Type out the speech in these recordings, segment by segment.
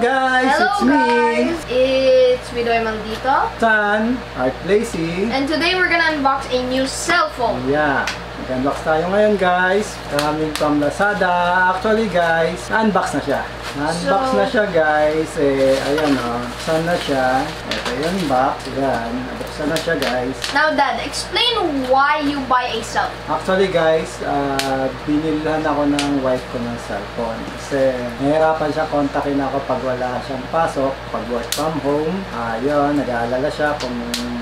guys? Hello, it's guys. Me! It's Vidoy Maldito, Tan, Art Lacey. And today we're gonna unbox a new cellphone. Yeah, mag-unbox tayo ngayon guys. Coming from Lazada. Actually guys, unbox na siya. Unbox na siya guys. Ayan o. Buksan na siya. Ito yung box. Ayan. Buksan na siya guys. Now Dad, explain why you buy a cellphone. Actually guys, binilhan ako ng wife ko ng cellphone. Kasi nahirapan siya kontakin ako pag wala siyang pasok. Pag work from home. Ayan. Nag-aalala siya kung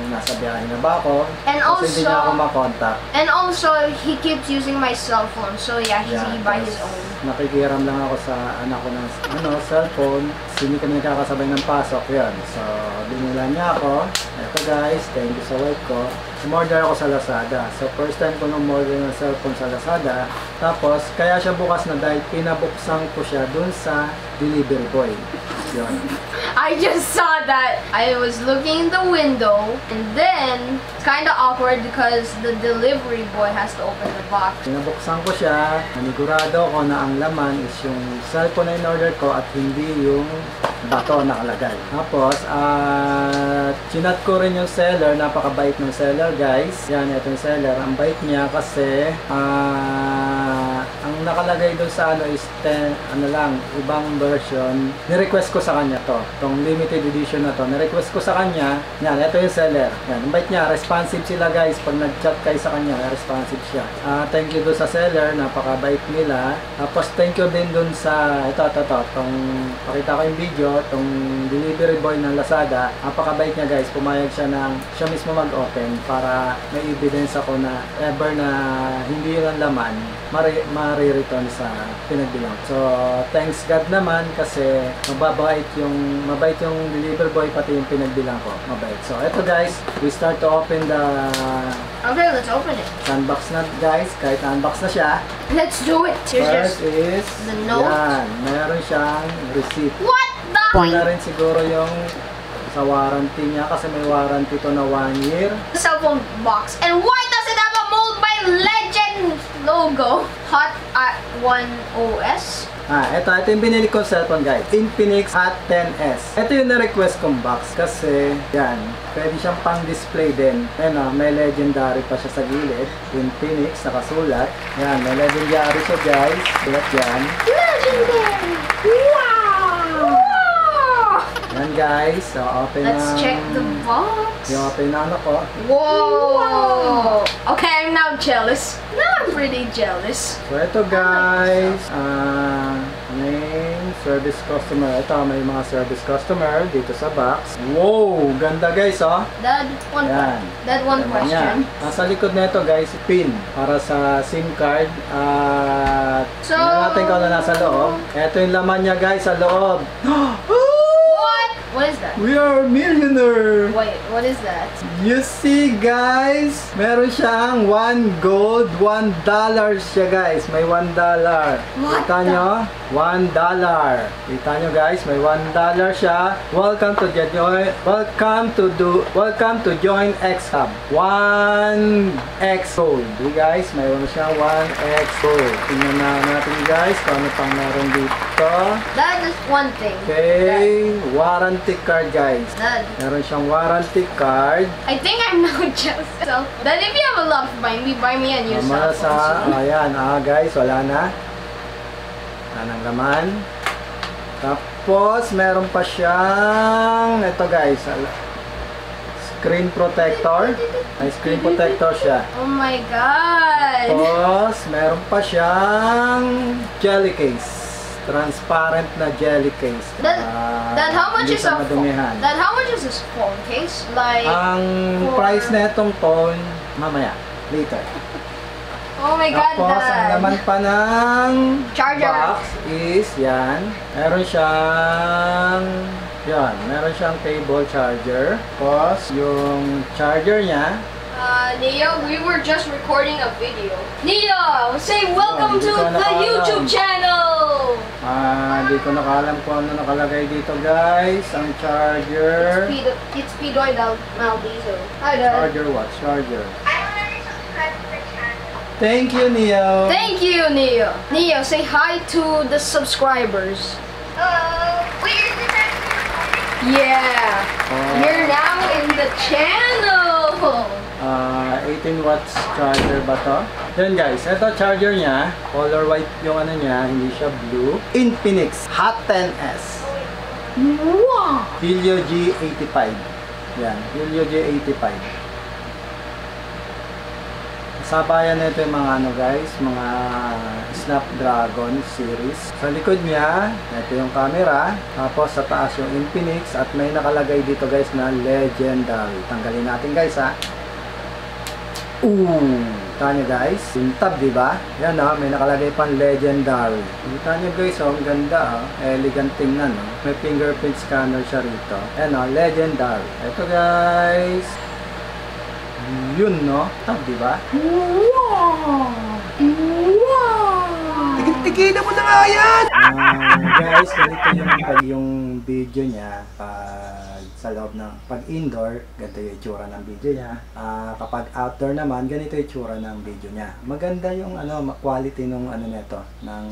nasa biyahe na ba ako. And also, kasi hindi niya ako makontak. And also, he keeps using my cellphone. So yeah, he buy his own. Nakikiram lang ako sa anak ko ng cellphone. Hindi kami nakakasabay ng pasok yun. So, binulan niya ako. Eto guys, thank you sa wife ko. Umorder ako sa Lazada. So, first time ko nung umorder ng cellphone sa Lazada. Tapos, kaya siya bukas na dahil pinabuksan ko siya dun sa delivery boy. Yun. I just saw that. I was looking in the window and then it's kind of awkward because the delivery boy has to open the box. Pinabuksan ko siya. Nanigurado ko na ang laman is yung cellphone na in-order ko at hindi yung bato nakalagay. Tapos, chinat ko rin yung seller. Napakabait ng seller, guys. Yan, ito yung seller. Ang bait niya kasi, ang nakalagay doon sa ano is 10, ano lang, ibang version. Nirequest ko sa kanya to. Itong limited edition na to. Nirequest ko sa kanya. Yan, ito yung seller. Yan, ang bait niya. Responsive sila, guys. Pag nag-chat kayo sa kanya, responsive siya. Thank you doon sa seller. Napakabait nila. Tapos, thank you din doon sa, ito. Itong, pakita ko yung video. Itong delivery boy ng Lazada, napakabait niya guys, pumayag siya ng siya mismo mag-open para may evidence ako na ever na hindi yun ang laman marireturn sa pinagbilang. So thanks God naman kasi mabait yung delivery boy pati yung pinagbilang ko, mabait. So eto guys, we start to open the... Okay, let's open it. Unbox na guys, kahit unbox na siya. Let's do it. First is the note. Yan, meron siyang receipt. What? Wala rin siguro yung sa warranty niya kasi may warranty to na 1 year. The cellphone box. And why does it have a Mold by Legend logo? Hot 10S. Ito yung binili kong cellphone guys. Infinix Hot 10S. Ito yung na-request kong box kasi yan, pwede siyang pang-display din. Ayan o, may legendary pa siya sa gilid. Infinix, nakasulat. Yan, may legendary siya guys. Sulat yan. Legendary! Wow! Yan guys, so open na. Let's check the box. Yung open na ano ko. Whoa! Okay, I'm now jealous. Now I'm pretty jealous. So ito guys, main service customer. Ito, may mga service customer dito sa box. Wow! Ganda guys, oh! That one question. Nasa likod na ito guys, pin para sa SIM card. So, natin ko na nasa loob. Ito yung laman niya guys, sa loob. What is that? We are millionaire! Wait, what is that? You see guys, meron siyang $1 siya guys. May $1. Kita nyo? $1. Kita nyo guys, may $1 siya. Welcome to join X Hub. 1X Gold. Di guys, meron siyang 1X Gold. Tingnan na natin guys kung ano pang meron dito. That is one thing. Okay, warranty card guys. Meron siyang warranty card. I think I'm now just self. Dad, if you have a lot of money, buy me a new cellphone. Ayan, guys, wala na. Wala nang laman. Tapos, meron pa siyang, ito guys, screen protector. May screen protector siya. Oh my God! Tapos, meron pa siyang jelly case. Transparent na jelly case. Dad, how much is a phone? Dad, how much is this phone case? Like, ang price na itong phone, mamaya, later. Oh my God, Dad. Tapos, ang laman pa ng box is, yan, meron siyang cable charger. Tapos, yung charger niya, Neo, we were just recording a video. Neo, say welcome to the YouTube channel! Di ko nakaalam kung ano nakalagay dito guys. Ang charger... It's Vidoy Maldito. Hi Dad. Charger what? Charger. I already subscribed to the channel. Thank you, Neo. Thank you, Neo. Neo, say hi to the subscribers. Hello. Yeah! You're now in the channel! 18 watts charger ba to? Yun guys, ito charger niya. Color white yung ano niya, hindi siya blue. Infinix Hot 10S. Wow! Helio G85. Yan, Helio G85. Sabayan nito yung mga ano guys, mga Snapdragon series. Sa likod niya, ito yung camera. Tapos sa taas yung Infinix at may nakalagay dito guys na legendary. Tanggalin natin guys ha. Kita nyo guys, yung tab diba? Yan o, may nakalagay pang legendary. Kita nyo guys o, ang ganda o. Elegant tingnan o. May fingerprint scanner siya rito. Yan o, legendary. Ito guys. Yun, no? Tab, diba? Wow! Wow! Tigil-tigil mo na nga yan! Guys, ganito yung video niya. Sa loob ng pag-indoor, ganito yung itsura ng video niya. Kapag outdoor naman, ganito yung itsura ng video niya. Maganda yung ano, quality nung ano nito, ng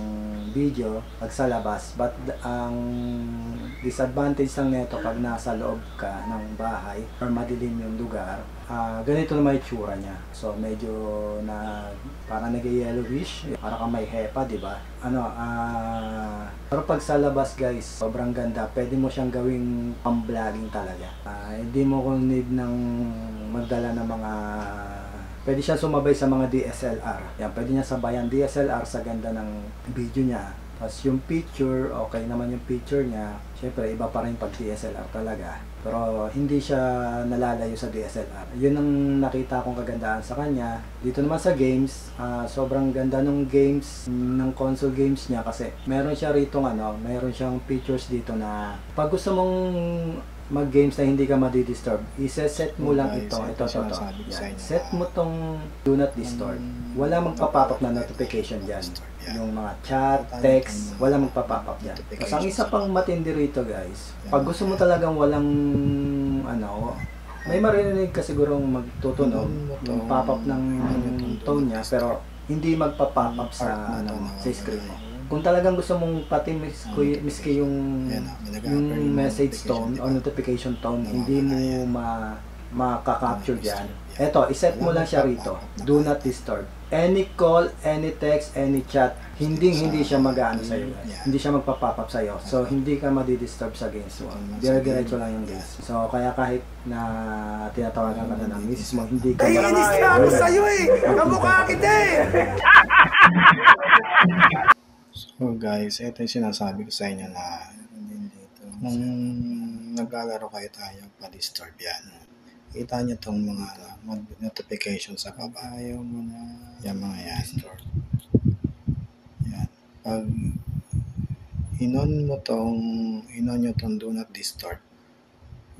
video pag sa labas. But ang disadvantage lang nito pag nasa loob ka ng bahay or madilim yung lugar, ganito na may tsura niya. So medyo na parang nag-yellowish, para kang may hepa, di ba? Ano, pero pag sa labas guys, sobrang ganda. Pwede mo siyang gawing pang-vlogging talaga. Hindi mo kung need ng magdala ng mga, pwede siya sumabay sa mga DSLR. Yan, pwede niya sabayan DSLR sa ganda ng video niya. Tapos yung picture, okay naman yung picture niya. Siyempre, iba pa rin pag DSLR talaga. Pero hindi siya nalalayo sa DSLR. Yun ang nakita kong kagandahan sa kanya. Dito naman sa games, sobrang ganda ng games, ng console games niya. Kasi meron siya rito, ano, meron siyang features dito na pag gusto mong mag-games na hindi ka madidisturb, iseset mo lang ito. Ito. Yan. Set mo tong do not disturb. Wala magpapapap na notification dyan. Yung mga chat, text, wala magpapapap dyan. Kasi ang isa pang matindi rito guys, pag gusto mo talagang walang ano, may marinig ka sigurong magtutunog, yung pop-up ng tone niya, pero hindi magpapapap sa, ano, sa screen mo. Kung talagang gusto mong pati miski yung message tone o notification tone, hindi mo makaka-capture dyan. Eto, iset mo lang siya rito. Do not disturb. Any call, any text, any chat, hindi siya mag-aano sa'yo. Hindi siya magpapapap sa'yo. So, hindi ka madidisturb sa games mo. Diretso lang yung games. So, kaya kahit na tinatawagan ka na ng misis mo, hindi ka mag-aano. Ay, inis na ako sa'yo eh! Kamukha kita eh! So guys, ito yung sinasabi ko sa inyo na kung naglalaro kayo tayo, pa-disturb yan. Kita nyo itong mga notification sa baba. Ayaw mo na. Yan mga yan. Yan. Pag inon nyo itong do not disturb,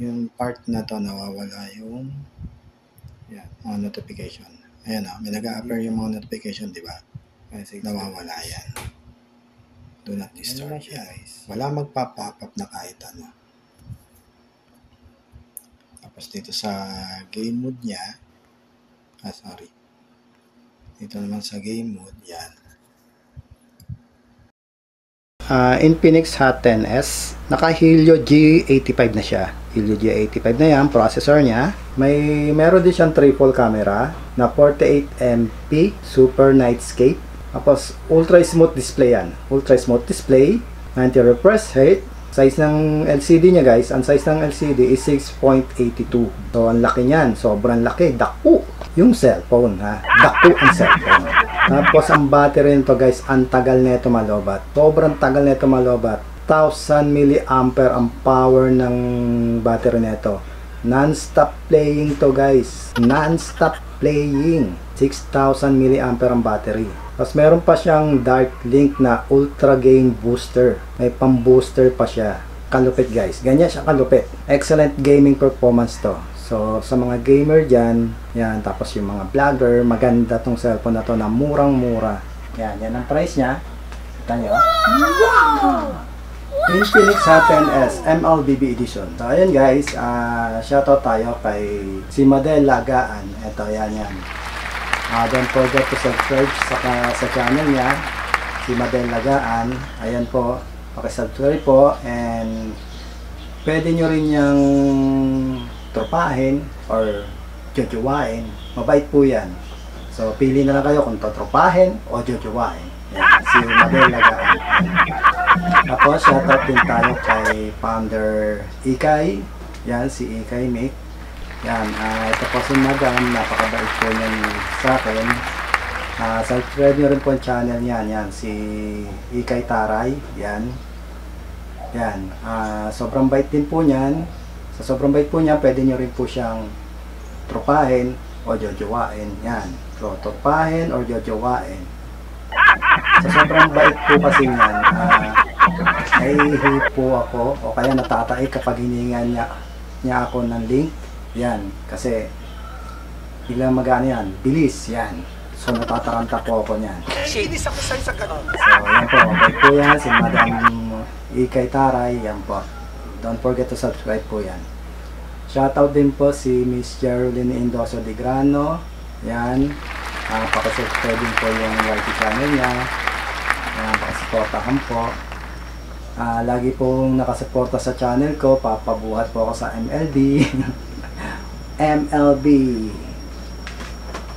yung part na to nawawala yung yan, mga notification. Ayan o, may nag-a-appear yung mga notification, diba? Nawawala yan. Do not disturb siya guys. Wala magpapapap na kahit ano. Tapos dito sa game mode niya, sorry. Dito naman sa game mode, yan. Infinix Hot 10S. Naka Helio G85 na siya. Helio G85 na yan, processor niya. Meron din siyang triple camera na 48MP super nightscape. Tapos, ultra smooth display yan. Ultra smooth display, 90 refresh rate. Size ng LCD niya guys, ang size ng LCD is 6.82. So, ang laki niyan. Sobrang laki. Daku yung cellphone ha. Daku ang cellphone. Tapos, ang battery nito guys, ang tagal na ito malobat. Sobrang tagal na ito malobat. 1000 mAh ang power ng battery nito. Non-stop playing to guys. Non-stop playing. 6,000 mAh ang battery. Tapos meron pa siyang dark link na ultra game booster. May pang booster pa siya. Kalupit guys. Ganyan siya kalupit. Excellent gaming performance to. So sa mga gamer dyan, yan, tapos yung mga vlogger, maganda tong cellphone na to na murang-mura. Yan, yan ang price niya. Kita nyo. Wow! Infinix Hot 10S MLBB Edition. So ayan guys, shoutout tayo kay si Madel Lagaan. Ito, yan. Don't forget to subscribe sa channel niya, si Madel Lagaan. Ayan po, Pakisubscribe po, and pwede nyo rin niyang tropahin or jojowain. Mabait po yan. So, pili na lang kayo kung tatropahin o jojowain. Yan, si Madel Lagaan. Tapos, shoutout din tayo kay founder Ikay. Yan, si Ikay Mick. Yan, ito po si Madam. Napakabait po yan sa akin. Subscribe nyo rin po ang channel niyan. Yan, si Ikay Taray. Yan. Yan. Sobrang bait din po niyan. Sa sobrang bait po niya, pwede nyo rin po siyang tropahin o jojowain. Yan. So, tropahin o jojowain. Sa sobrang bait po kasi niyan, naihi po ako o kaya natataik kapag hiningan niya ako ng link. Yan. Kasi biglang magana yan. Bilis. Yan. So, natataranta po ako niyan. Inis ako sa isang ganun. So, yan po. Bait po yan. Si Madam Ikay Taray. Yan po. Don't forget to subscribe po yan. Shoutout din po si Miss Geraldine Indosa De Grano. Yan. Pakasubscribe din po yung YT channel niya. Yan. Pakasuportahan po. Lagi pong nakasuporta sa channel ko. Papabuhat po ako sa MLB. MLB.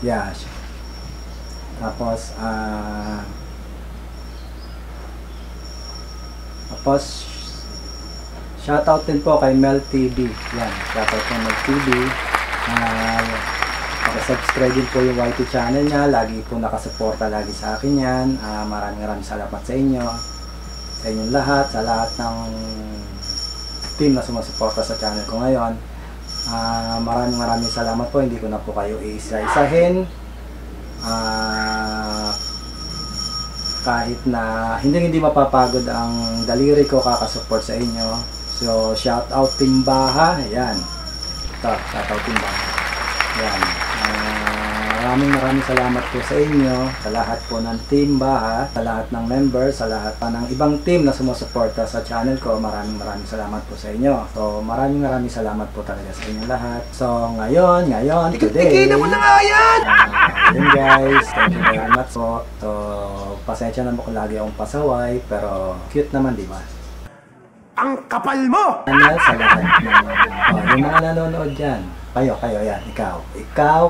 Yeah. Tapos, shoutout din po kay Mel TV. Yan, shoutout kay Mel TV. Pakisubscribe din po yung YT channel niya. Lagi po nakasuporta lagi sa akin yan. Maraming salamat sa inyo. Sa inyong lahat. Sa lahat ng team na sumasuporta sa channel ko ngayon. Maraming salamat po. Hindi ko na po kayo iisa-isahin. Kahit na hindi mapapagod ang daliri ko kakasupport sa inyo. So, shout out Timbaha. Ayan. Ito, shout out Timbaha. Ayan. Maraming salamat po sa inyo, sa lahat po ng Timbaha, sa lahat ng members, sa lahat pa ng ibang team na sumusuporta sa channel ko. Maraming salamat po sa inyo. So, maraming salamat po talaga sa inyo lahat. So, ngayon, today. Tignan mo na nga yan! Yun guys, thank you very much po. So, pasensya na mo kung lagi akong pasaway, pero cute naman, di ba? Ang kapal mo! Sa lahat yung mga nanonood dyan, kayo, yan, ikaw,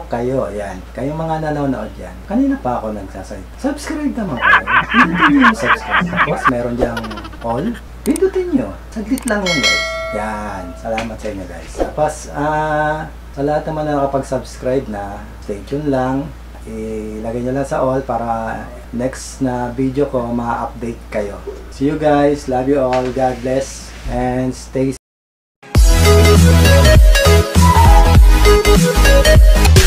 kayo, yan, kayong mga nanonood dyan, kanina pa ako nagsasalita. Subscribe naman kayo, pindutin nyo yung subscribe. Tapos meron dyang all, pindutin nyo, saglit lang yan guys. Yan, salamat sa inyo guys. Tapos, sa lahat naman na nakapag-subscribe na, stay tuned lang. Ilagay nyo lang sa all para next na video ko ma-update kayo. See you guys. Love you all. God bless. And stay safe.